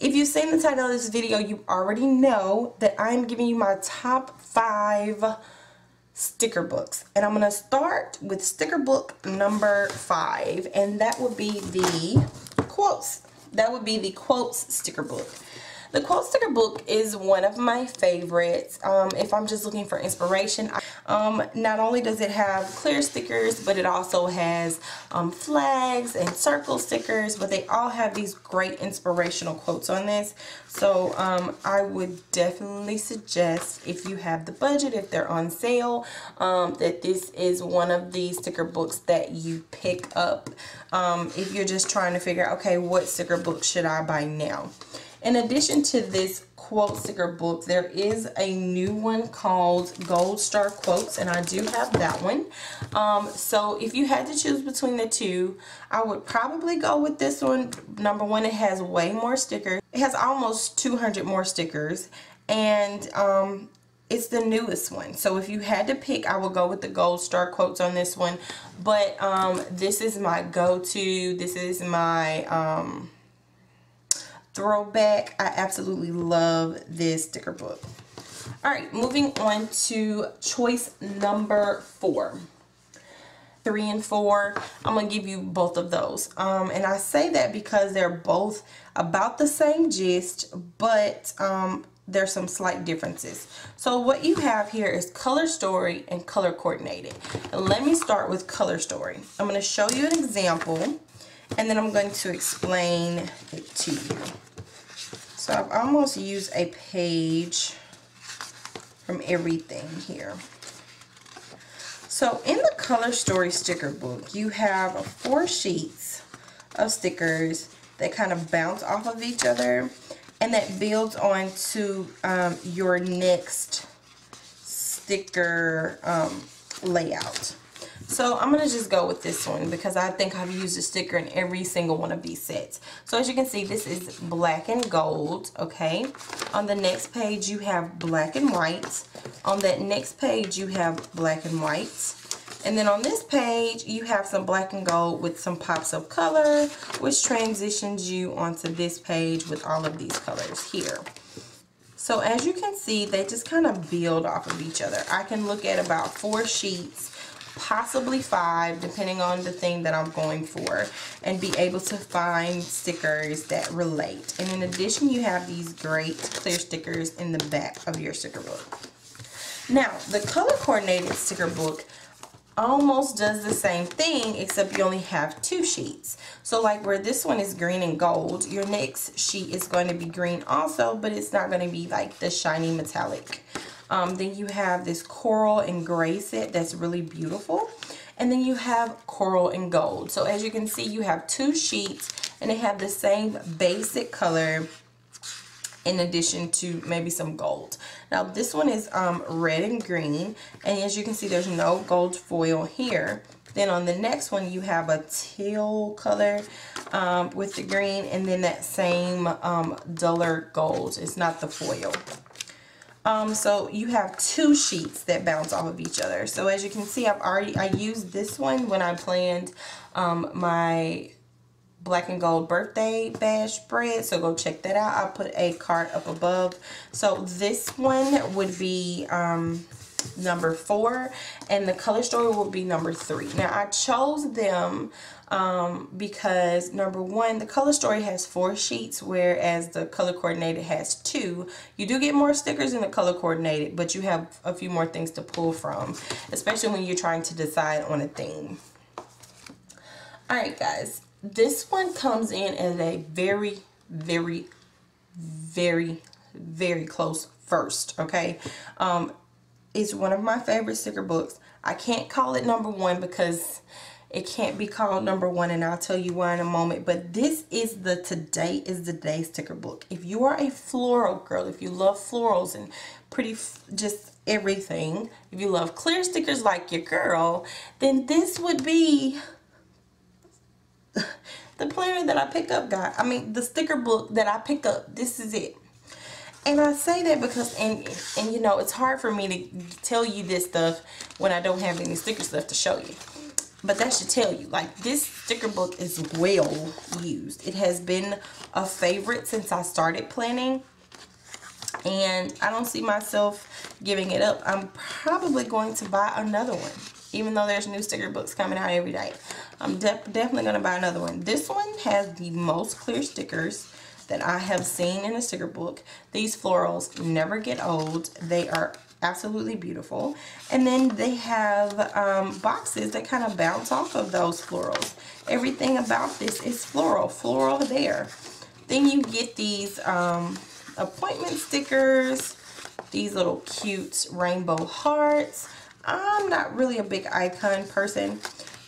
If you've seen the title of this video, you already know that I'm giving you my top 5 sticker books. And I'm going to start with sticker book number 5, and that would be the quotes. That would be the quotes sticker book. The quotes sticker book is one of my favorites. If I'm just looking for inspiration, not only does it have clear stickers, but it also has flags and circle stickers, but they all have these great inspirational quotes on this. So I would definitely suggest, if you have the budget, if they're on sale, that this is one of the sticker books that you pick up if you're just trying to figure out, okay, what sticker book should I buy now? In addition to this quote sticker book, there is a new one called Gold Star Quotes, and I do have that one. So if you had to choose between the two, I would probably go with this one. Number one, it has way more stickers. It has almost 200 more stickers, and it's the newest one. So if you had to pick, I would go with the Gold Star Quotes on this one. But this is my go-to. This is my throwback. I absolutely love this sticker book. All right, moving on to choice number 4. 3 and 4, I'm gonna give you both of those, and I say that because they're both about the same gist, but there's some slight differences. So what you have here is Color Story and Color Coordinated. Let me start with Color Story. I'm going to show you an example, and then I'm going to explain it to you. So I've almost used a page from everything here. So in the Color Story sticker book, you have 4 sheets of stickers that kind of bounce off of each other, and that builds on to your next sticker layout. So I'm going to just go with this one because I think I've used a sticker in every single one of these sets. So as you can see, this is black and gold, okay? On the next page, you have black and white. On that next page, you have black and white. And then on this page, you have some black and gold with some pops of color, which transitions you onto this page with all of these colors here. So as you can see, they just kind of build off of each other. I can look at about 4 sheets, possibly 5, depending on the thing that I'm going for, and be able to find stickers that relate. And in addition, you have these great clear stickers in the back of your sticker book. Now, the color coordinated sticker book almost does the same thing, except you only have 2 sheets. So like where this one is green and gold, your next sheet is going to be green also, but it's not going to be like the shiny metallic. Then you have this coral and gray set that's really beautiful. And then you have coral and gold. So as you can see, you have 2 sheets, and they have the same basic color in addition to maybe some gold. Now this one is red and green, and as you can see, there's no gold foil here. Then on the next one, you have a teal color with the green, and then that same duller gold. It's not the foil. So you have 2 sheets that bounce off of each other. So as you can see, I used this one when I planned my black and gold birthday bash spread. So go check that out. I'll put a card up above. So this one would be number 4, and the Color Story will be number 3. Now I chose them because number 1, the Color Story has 4 sheets, whereas the Color Coordinated has 2. You do get more stickers in the Color Coordinated, but you have a few more things to pull from, especially when you're trying to decide on a theme. All right, guys, this one comes in as a very, very, very, very close first, okay? It's one of my favorite sticker books. I can't call it number 1 because it can't be called number 1, and I'll tell you why in a moment. But this is the Today is the Day sticker book. If you are a floral girl, if you love florals and pretty, just everything, if you love clear stickers like your girl, then this would be the planner that I pick up, guys. I mean, the sticker book that I pick up, this is it. And I say that because, and you know, it's hard for me to tell you this stuff when I don't have any sticker stuff to show you. But that should tell you, like, this sticker book is well used. It has been a favorite since I started planning, and I don't see myself giving it up. I'm probably going to buy another one, even though there's new sticker books coming out every day. I'm definitely going to buy another one. This one has the most clear stickers that I have seen in a sticker book. These florals never get old. They are absolutely beautiful. And then they have boxes that kind of bounce off of those florals. Everything about this is floral, floral there. Then you get these appointment stickers, these little cute rainbow hearts. I'm not really a big icon person.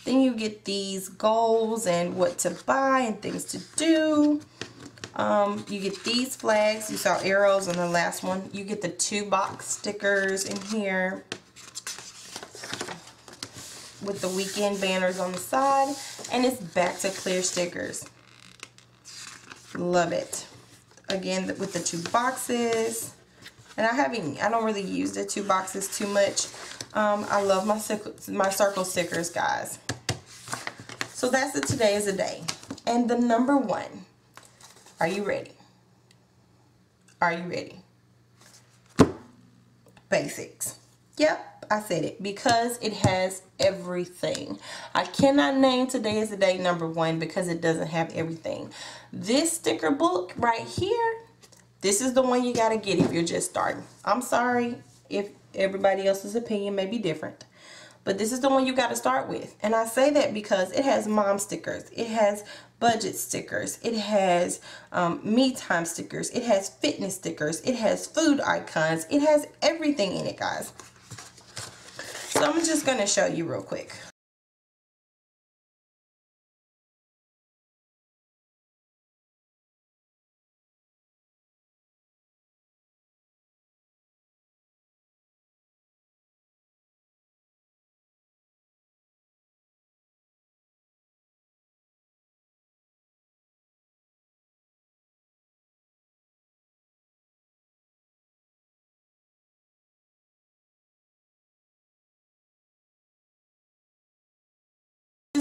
Then you get these goals and what to buy and things to do. You get these flags. You saw arrows on the last one. You get the 2-box stickers in here with the weekend banners on the side, and it's back to clear stickers. Love it. Again, with the 2 boxes, and I don't really use the 2 boxes too much. I love my circle stickers, guys. So that's it. Today is a day, and the number one. Are you ready? Are you ready? Basics. Yep, I said it, because it has everything. I cannot name today as the day number one because it doesn't have everything. This sticker book right here, this is the one you got to get if you're just starting. I'm sorry if everybody else's opinion may be different, but this is the one you got to start with. And I say that because it has mom stickers. It has budget stickers. It has me time stickers. It has fitness stickers. It has food icons. It has everything in it, guys. So I'm just going to show you real quick.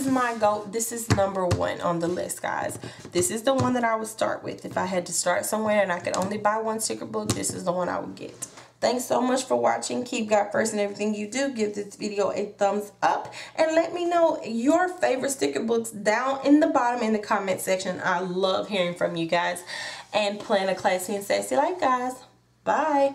My goal, this is number one on the list, guys. This is the one that I would start with if I had to start somewhere and I could only buy one sticker book. This is the one I would get. Thanks so much for watching. Keep God first in everything you do. Give this video a thumbs up and let me know your favorite sticker books down in the bottom in the comment section. I love hearing from you guys, and plan a classy and sassy life, guys. Bye.